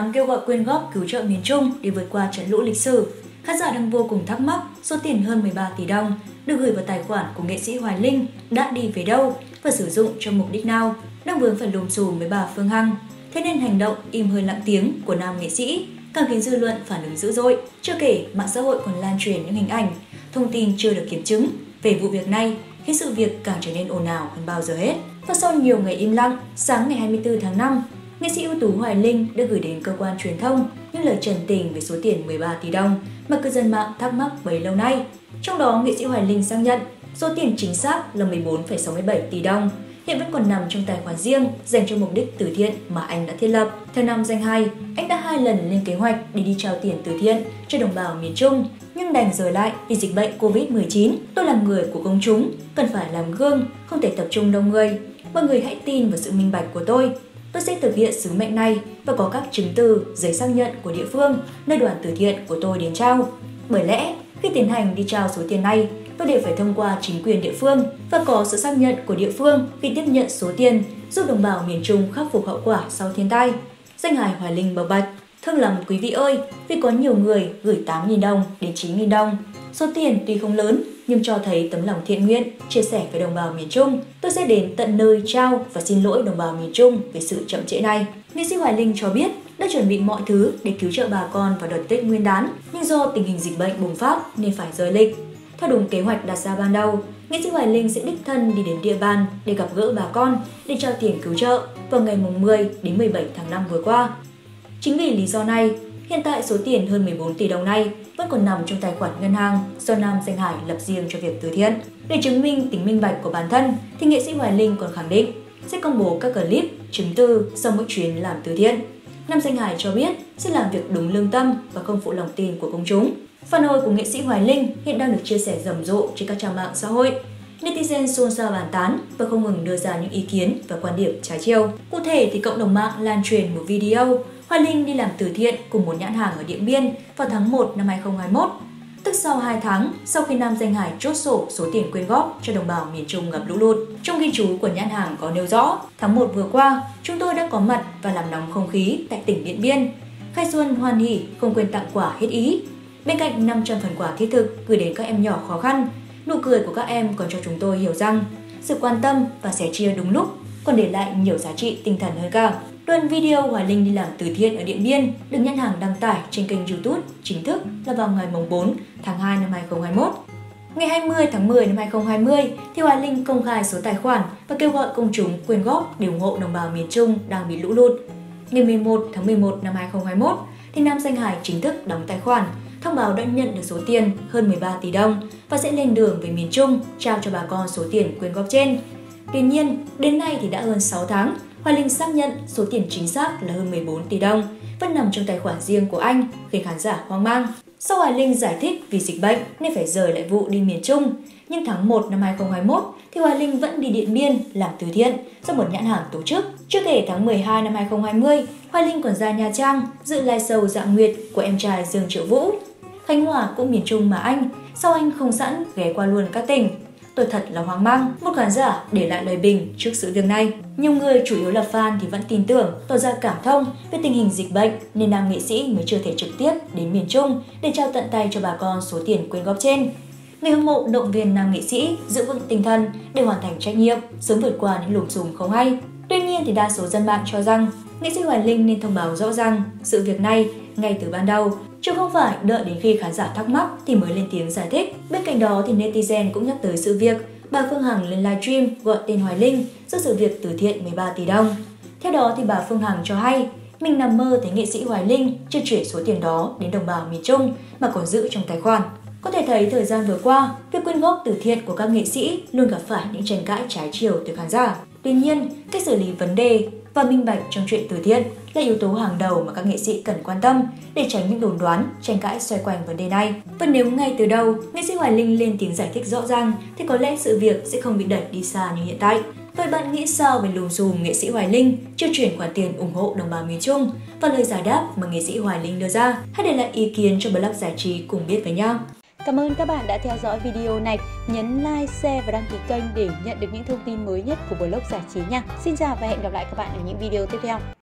Hằng kêu gọi quyên góp cứu trợ miền Trung để vượt qua trận lũ lịch sử. Khán giả đang vô cùng thắc mắc số tiền hơn 13 tỷ đồng được gửi vào tài khoản của nghệ sĩ Hoài Linh đã đi về đâu và sử dụng cho mục đích nào, đang vướng phải lùm xùm với bà Phương Hằng. Thế nên hành động im hơi lặng tiếng của nam nghệ sĩ càng khiến dư luận phản ứng dữ dội. Chưa kể, mạng xã hội còn lan truyền những hình ảnh, thông tin chưa được kiểm chứng về vụ việc này, khiến sự việc càng trở nên ồn ào hơn bao giờ hết. Và sau nhiều ngày im lặng, sáng ngày 24 tháng 5, nghệ sĩ ưu tú Hoài Linh đã gửi đến cơ quan truyền thông những lời trần tình về số tiền 13 tỷ đồng mà cư dân mạng thắc mắc bấy lâu nay. Trong đó, nghệ sĩ Hoài Linh xác nhận số tiền chính xác là 14,67 tỷ đồng, hiện vẫn còn nằm trong tài khoản riêng dành cho mục đích từ thiện mà anh đã thiết lập. Theo Nam Danh 2, anh đã 2 lần lên kế hoạch để đi trao tiền từ thiện cho đồng bào miền Trung, nhưng đành rời lại vì dịch bệnh Covid-19. Tôi là người của công chúng, cần phải làm gương, không thể tập trung đông người. Mọi người hãy tin vào sự minh bạch của tôi. Tôi sẽ thực hiện sứ mệnh này và có các chứng từ, giấy xác nhận của địa phương, nơi đoàn từ thiện của tôi đến trao. Bởi lẽ, khi tiến hành đi trao số tiền này, tôi đều phải thông qua chính quyền địa phương và có sự xác nhận của địa phương khi tiếp nhận số tiền giúp đồng bào miền Trung khắc phục hậu quả sau thiên tai. Danh hài Hoài Linh bộc bạch, thương lắm quý vị ơi, vì có nhiều người gửi 8.000 đồng đến 9.000 đồng. Số tiền tuy không lớn nhưng cho thấy tấm lòng thiện nguyện, chia sẻ với đồng bào miền Trung. Tôi sẽ đến tận nơi trao và xin lỗi đồng bào miền Trung về sự chậm trễ này. Nghệ sĩ Hoài Linh cho biết đã chuẩn bị mọi thứ để cứu trợ bà con vào đợt Tết Nguyên Đán, nhưng do tình hình dịch bệnh bùng phát nên phải rời lịch. Theo đúng kế hoạch đặt ra ban đầu, nghệ sĩ Hoài Linh sẽ đích thân đi đến địa bàn để gặp gỡ bà con để trao tiền cứu trợ vào ngày 10 đến 17 tháng 5 vừa qua. Chính vì lý do này, hiện tại số tiền hơn 14 tỷ đồng này vẫn còn nằm trong tài khoản ngân hàng do Nam Danh Hải lập riêng cho việc từ thiện. Để chứng minh tính minh bạch của bản thân, thì nghệ sĩ Hoài Linh còn khẳng định sẽ công bố các clip, chứng từ sau mỗi chuyến làm từ thiện. Nam Danh Hải cho biết sẽ làm việc đúng lương tâm và không phụ lòng tin của công chúng. Phản hồi của nghệ sĩ Hoài Linh hiện đang được chia sẻ rầm rộ trên các trang mạng xã hội. Netizen xôn xao bàn tán và không ngừng đưa ra những ý kiến và quan điểm trái chiều. Cụ thể thì cộng đồng mạng lan truyền một video Hoài Linh đi làm từ thiện cùng một nhãn hàng ở Điện Biên vào tháng 1 năm 2021, tức sau 2 tháng sau khi Nam Danh Hải chốt sổ số tiền quyên góp cho đồng bào miền Trung ngập lũ lụt. Trong ghi chú của nhãn hàng có nêu rõ, tháng 1 vừa qua, chúng tôi đã có mặt và làm nóng không khí tại tỉnh Điện Biên. Khai xuân hoan hỉ, không quên tặng quà hết ý. Bên cạnh 500 phần quà thiết thực gửi đến các em nhỏ khó khăn, nụ cười của các em còn cho chúng tôi hiểu rằng sự quan tâm và sẻ chia đúng lúc còn để lại nhiều giá trị tinh thần hơn cả. Đoạn video Hoài Linh đi làm từ thiện ở Điện Biên được nhãn hàng đăng tải trên kênh YouTube chính thức là vào ngày 4 tháng 2 năm 2021. Ngày 20 tháng 10 năm 2020, thì Hoài Linh công khai số tài khoản và kêu gọi công chúng quyên góp để ủng hộ đồng bào miền Trung đang bị lũ lụt. Ngày 11 tháng 11 năm 2021, thì Nam Danh Hải chính thức đóng tài khoản, thông báo đã nhận được số tiền hơn 13 tỷ đồng và sẽ lên đường về miền Trung trao cho bà con số tiền quyên góp trên. Tuy nhiên, đến nay thì đã hơn 6 tháng, Hoài Linh xác nhận số tiền chính xác là hơn 14 tỷ đồng, vẫn nằm trong tài khoản riêng của anh, khiến khán giả hoang mang. Sau Hoài Linh giải thích vì dịch bệnh nên phải rời lại vụ đi miền Trung, nhưng tháng 1 năm 2021 thì Hoài Linh vẫn đi Điện Biên làm từ thiện do một nhãn hàng tổ chức. Chưa kể tháng 12 năm 2020, Hoài Linh còn ra Nha Trang dự live show Dạng Nguyệt của em trai Dương Triệu Vũ. Khánh Hòa cũng miền Trung mà anh, sao anh không sẵn ghé qua luôn các tỉnh? Tôi thật là hoang mang, một khán giả để lại lời bình trước sự việc này. Nhiều người chủ yếu là fan thì vẫn tin tưởng, tỏ ra cảm thông về tình hình dịch bệnh nên nam nghệ sĩ mới chưa thể trực tiếp đến miền Trung để trao tận tay cho bà con số tiền quyên góp trên. Người hâm mộ động viên nam nghệ sĩ giữ vững tinh thần để hoàn thành trách nhiệm, sớm vượt qua những lùm xùm không hay. Tuy nhiên thì đa số dân mạng cho rằng nghệ sĩ Hoài Linh nên thông báo rõ ràng sự việc này ngay từ ban đầu, chứ không phải đợi đến khi khán giả thắc mắc thì mới lên tiếng giải thích. Bên cạnh đó thì netizen cũng nhắc tới sự việc bà Phương Hằng lên livestream gọi tên Hoài Linh do sự việc từ thiện 13 tỷ đồng. Theo đó thì bà Phương Hằng cho hay mình nằm mơ thấy nghệ sĩ Hoài Linh chưa chuyển số tiền đó đến đồng bào miền Trung mà còn giữ trong tài khoản. Có thể thấy thời gian vừa qua, việc quyên góp từ thiện của các nghệ sĩ luôn gặp phải những tranh cãi trái chiều từ khán giả. Tuy nhiên, cách xử lý vấn đề và minh bạch trong chuyện từ thiện là yếu tố hàng đầu mà các nghệ sĩ cần quan tâm để tránh những đồn đoán, tranh cãi xoay quanh vấn đề này. Và nếu ngay từ đầu, nghệ sĩ Hoài Linh lên tiếng giải thích rõ ràng thì có lẽ sự việc sẽ không bị đẩy đi xa như hiện tại. Vậy bạn nghĩ sao về lùm xùm nghệ sĩ Hoài Linh chưa chuyển khoản tiền ủng hộ đồng bào miền Trung và lời giải đáp mà nghệ sĩ Hoài Linh đưa ra? Hãy để lại ý kiến cho blog giải trí cùng biết với nhau. Cảm ơn các bạn đã theo dõi video này. Nhấn like, share và đăng ký kênh để nhận được những thông tin mới nhất của blog giải trí nha. Xin chào và hẹn gặp lại các bạn ở những video tiếp theo.